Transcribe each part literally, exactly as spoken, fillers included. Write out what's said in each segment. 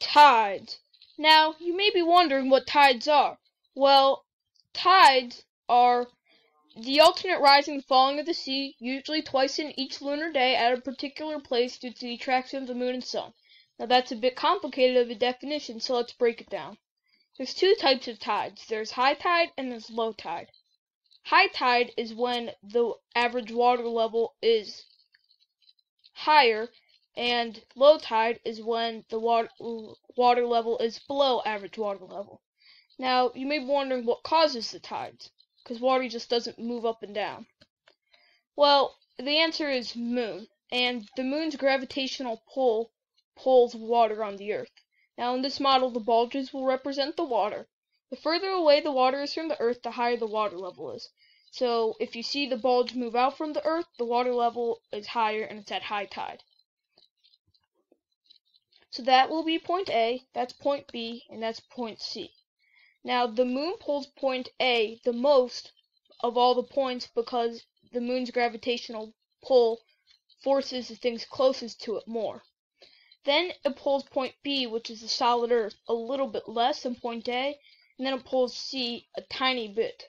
tides. Now, you may be wondering what tides are. Well, tides are the alternate rising and falling of the sea, usually twice in each lunar day at a particular place due to the attraction of the moon and sun. Now that's a bit complicated of a definition, so let's break it down. There's two types of tides. There's high tide and there's low tide. High tide is when the average water level is higher, and low tide is when the water, water level is below average water level. Now, you may be wondering what causes the tides, because water just doesn't move up and down. Well, the answer is moon, and the moon's gravitational pull pulls water on the earth. Now, in this model, the bulges will represent the water. The further away the water is from the earth, the higher the water level is. So, if you see the bulge move out from the earth, the water level is higher and it's at high tide. So that will be point A, that's point B, and that's point C. Now, the moon pulls point A the most of all the points because the moon's gravitational pull forces the things closest to it more. Then it pulls point B, which is the solid earth, a little bit less than point A, and then it pulls C a tiny bit.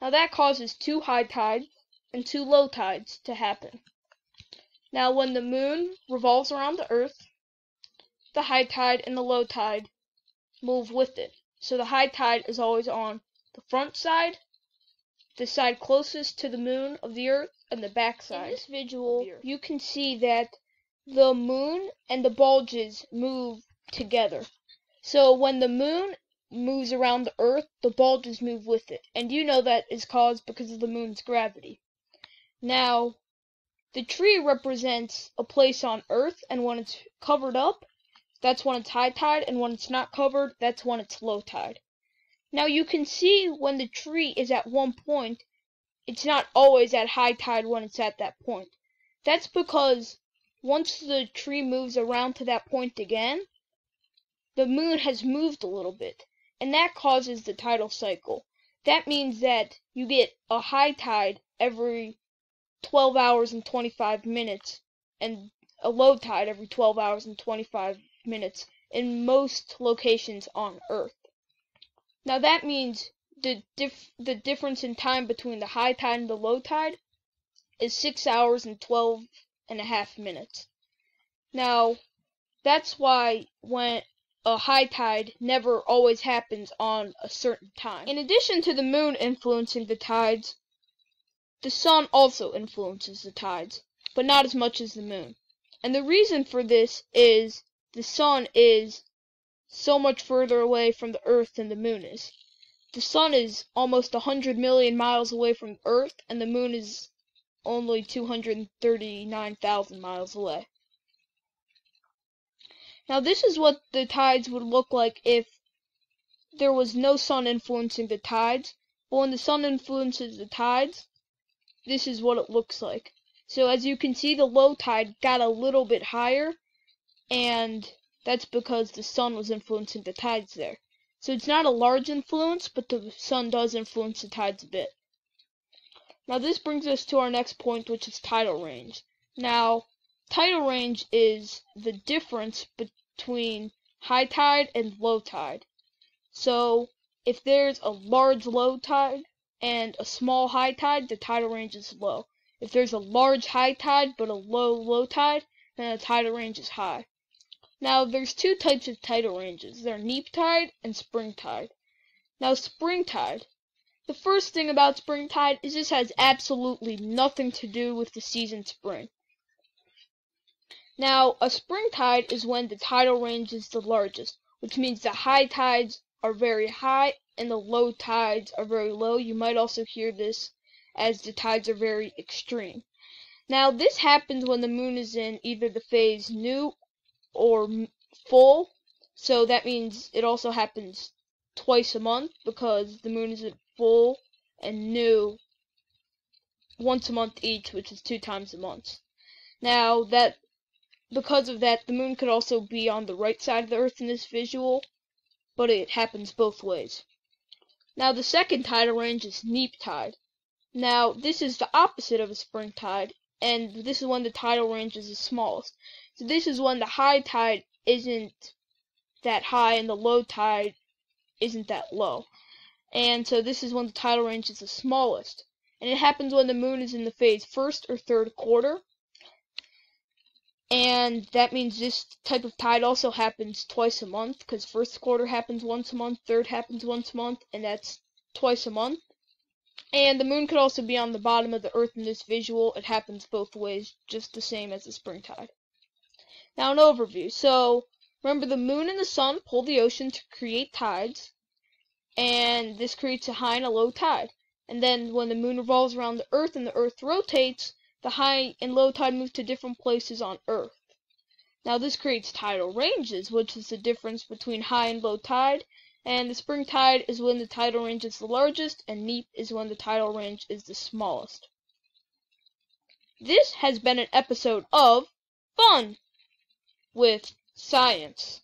Now, that causes two high tides and two low tides to happen. Now, when the moon revolves around the earth, the high tide and the low tide move with it. So the high tide is always on the front side, the side closest to the moon of the earth, and the back side. In this visual, you can see that the moon and the bulges move together. So when the moon moves around the earth, the bulges move with it. And you know that is caused because of the moon's gravity. Now, the tree represents a place on earth, and when it's covered up, that's when it's high tide, and when it's not covered, that's when it's low tide. Now you can see when the tree is at one point, it's not always at high tide when it's at that point. That's because once the tree moves around to that point again, the moon has moved a little bit, and that causes the tidal cycle. That means that you get a high tide every twelve hours and twenty-five minutes, and a low tide every twelve hours and twenty-five minutes in most locations on Earth. Now that means the dif the difference in time between the high tide and the low tide is six hours and twelve and a half minutes. Now that's why when a high tide never always happens on a certain time. In addition to the moon influencing the tides, the sun also influences the tides, but not as much as the moon. And the reason for this is the sun is so much further away from the earth than the moon is. The sun is almost one hundred million miles away from the earth, and the moon is only two hundred thirty-nine thousand miles away. Now this is what the tides would look like if there was no sun influencing the tides. But when the sun influences the tides, this is what it looks like. So as you can see, the low tide got a little bit higher, and that's because the sun was influencing the tides there. So it's not a large influence, but the sun does influence the tides a bit. Now this brings us to our next point, which is tidal range. Now, tidal range is the difference between high tide and low tide. So if there's a large low tide and a small high tide, the tidal range is low. If there's a large high tide but a low low tide, then the tidal range is high. Now, there's two types of tidal ranges. They're neap tide and spring tide. Now, spring tide. The first thing about spring tide is this has absolutely nothing to do with the season spring. Now, a spring tide is when the tidal range is the largest, which means the high tides are very high and the low tides are very low. You might also hear this as the tides are very extreme. Now, this happens when the moon is in either the phase new or full, so that means it also happens twice a month because the moon is at full and new once a month each, which is two times a month. Now, that because of that, the moon could also be on the right side of the earth in this visual, but it happens both ways. Now, the second tidal range is neap tide. Now, this is the opposite of a spring tide, and this is when the tidal range is the smallest. So this is when the high tide isn't that high and the low tide isn't that low. And so this is when the tidal range is the smallest. And it happens when the moon is in the phase first or third quarter. And that means this type of tide also happens twice a month, because first quarter happens once a month, third happens once a month, and that's twice a month. And the moon could also be on the bottom of the earth in this visual. It happens both ways, just the same as the spring tide. Now an overview. So remember, the moon and the sun pull the ocean to create tides, and this creates a high and a low tide. And then when the moon revolves around the earth and the earth rotates, the high and low tide move to different places on earth. Now this creates tidal ranges, which is the difference between high and low tide. And the spring tide is when the tidal range is the largest, and neap is when the tidal range is the smallest. This has been an episode of Fun with Science.